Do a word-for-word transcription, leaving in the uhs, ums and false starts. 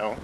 know.